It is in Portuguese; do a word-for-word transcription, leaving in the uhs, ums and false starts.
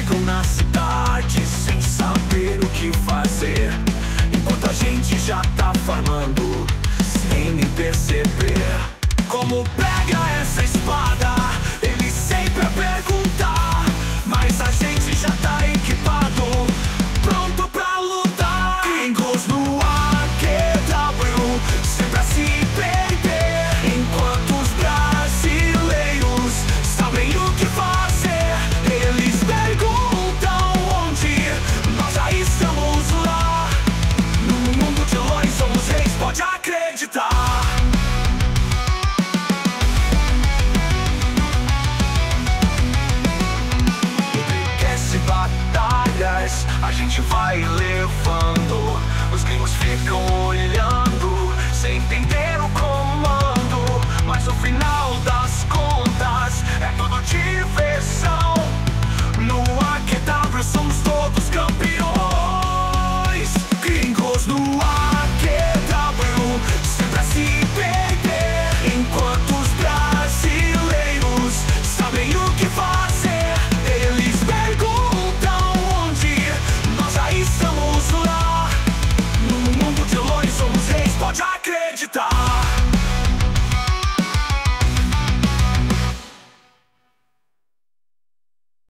chegam na cidade sem saber o que vai.